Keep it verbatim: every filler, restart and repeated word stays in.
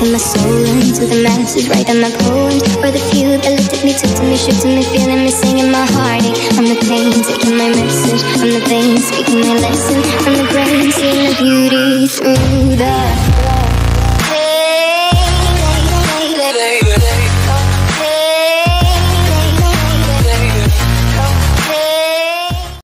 and my soul runs with the masses, writing my poems for the few that looked at me, took to me, shook to me, feeling me, singing my heartache. I'm the pain, taking my message, I'm the vein, speaking my lesson, I'm the brain, seeing the beauty through the